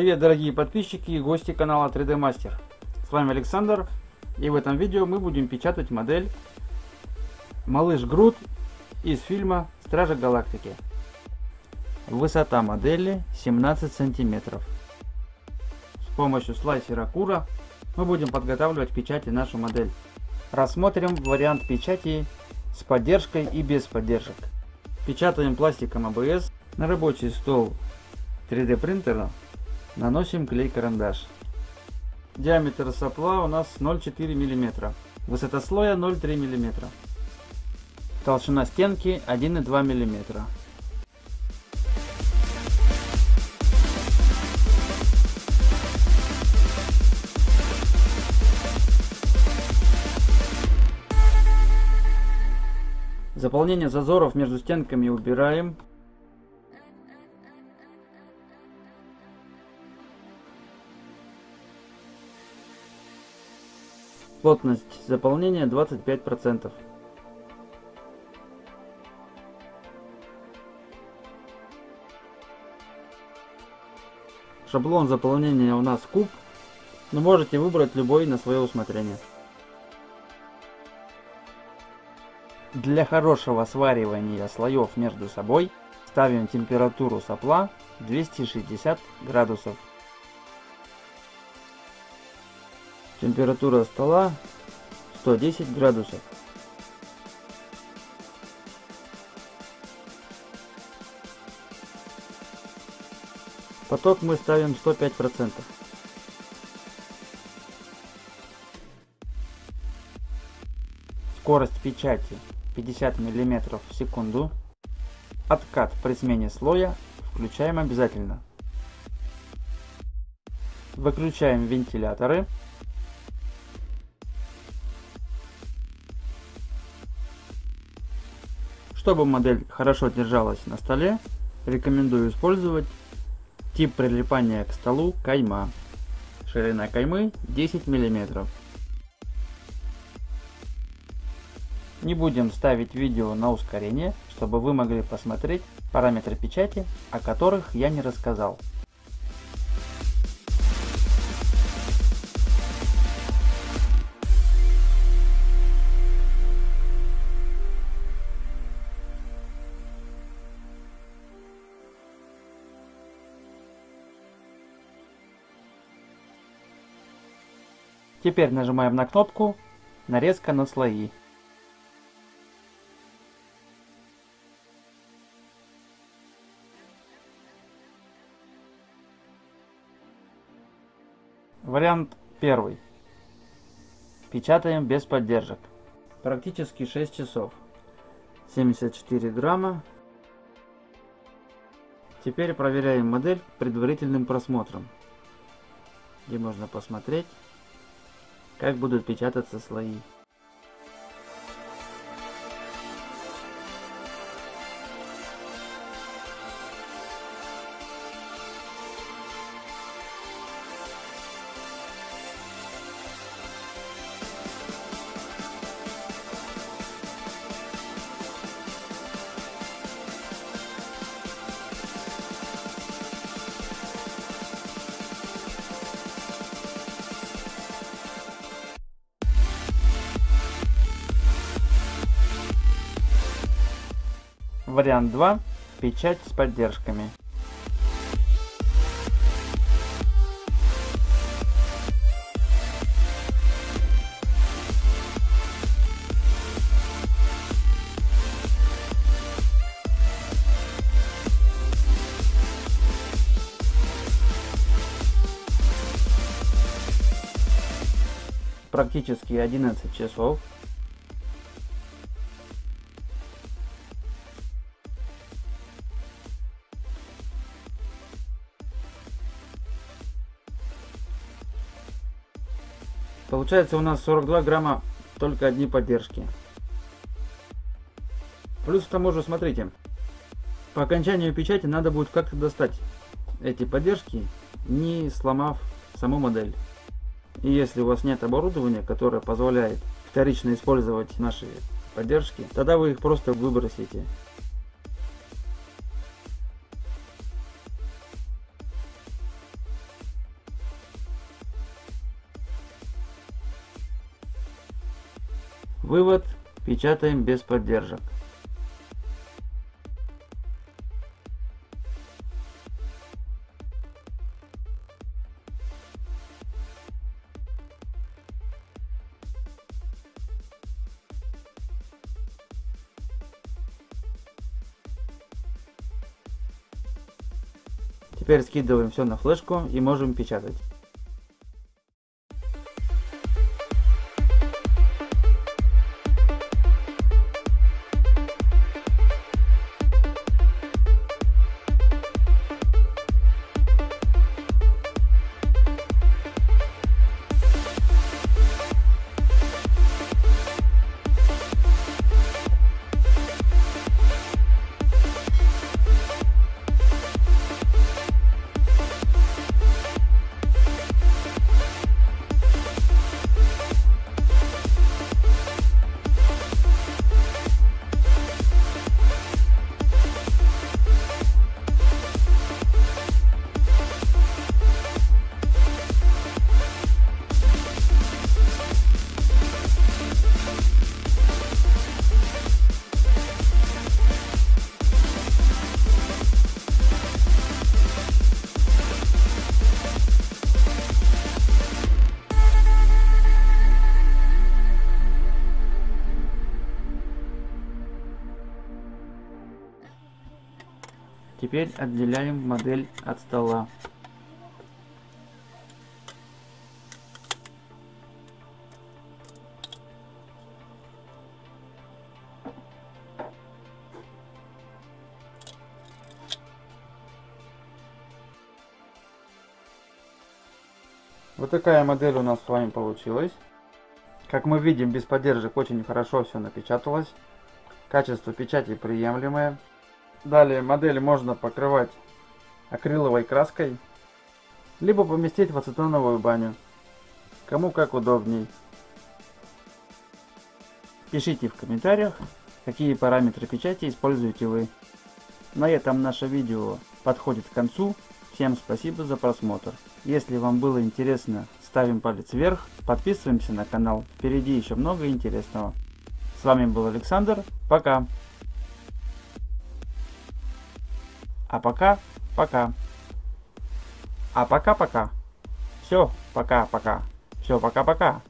Привет, дорогие подписчики и гости канала 3D Master. С вами Александр, и в этом видео мы будем печатать модель Малыш Груд из фильма «Стражи Галактики». Высота модели 17 сантиметров. С помощью слайсера Cura мы будем подготавливать к печати нашу модель. Рассмотрим вариант печати с поддержкой и без поддержек. Печатаем пластиком АБС. На рабочий стол 3D принтера наносим клей-карандаш. Диаметр сопла у нас 0,4 мм. Высота слоя 0,3 мм. Толщина стенки 1,2 мм. Заполнение зазоров между стенками убираем. Плотность заполнения 25%. Шаблон заполнения у нас куб, но можете выбрать любой на свое усмотрение. Для хорошего сваривания слоев между собой ставим температуру сопла 260 градусов. Температура стола 110 градусов. Поток мы ставим 105%. Скорость печати 50 мм в секунду. Откат при смене слоя включаем обязательно. Выключаем вентиляторы. Чтобы модель хорошо держалась на столе, рекомендую использовать тип прилипания к столу кайма. Ширина каймы 10 мм. Не будем ставить видео на ускорение, чтобы вы могли посмотреть параметры печати, о которых я не рассказал. Теперь нажимаем на кнопку «Нарезка на слои». Вариант первый. Печатаем без поддержек. Практически 6 часов. 74 грамма. Теперь проверяем модель предварительным просмотром, где можно посмотреть, как будут печататься слои. Вариант 2. Печать с поддержками. Практически 11 часов. Получается у нас 42 грамма только одни поддержки. Плюс к тому же, смотрите, по окончанию печати надо будет как-то достать эти поддержки, не сломав саму модель. И если у вас нет оборудования, которое позволяет вторично использовать наши поддержки, тогда вы их просто выбросите. Вывод печатаем без поддержек. Теперь скидываем все на флешку и можем печатать. Теперь отделяем модель от стола. Вот такая модель у нас с вами получилась. Как мы видим, без поддержек очень хорошо все напечаталось. Качество печати приемлемое. Далее модель можно покрывать акриловой краской, либо поместить в ацетоновую баню, кому как удобней. Пишите в комментариях, какие параметры печати используете вы. На этом наше видео подходит к концу. Всем спасибо за просмотр. Если вам было интересно, ставим палец вверх, подписываемся на канал. Впереди еще много интересного. С вами был Александр. Пока! А пока-пока. А пока-пока. Все, пока-пока. Все, пока-пока.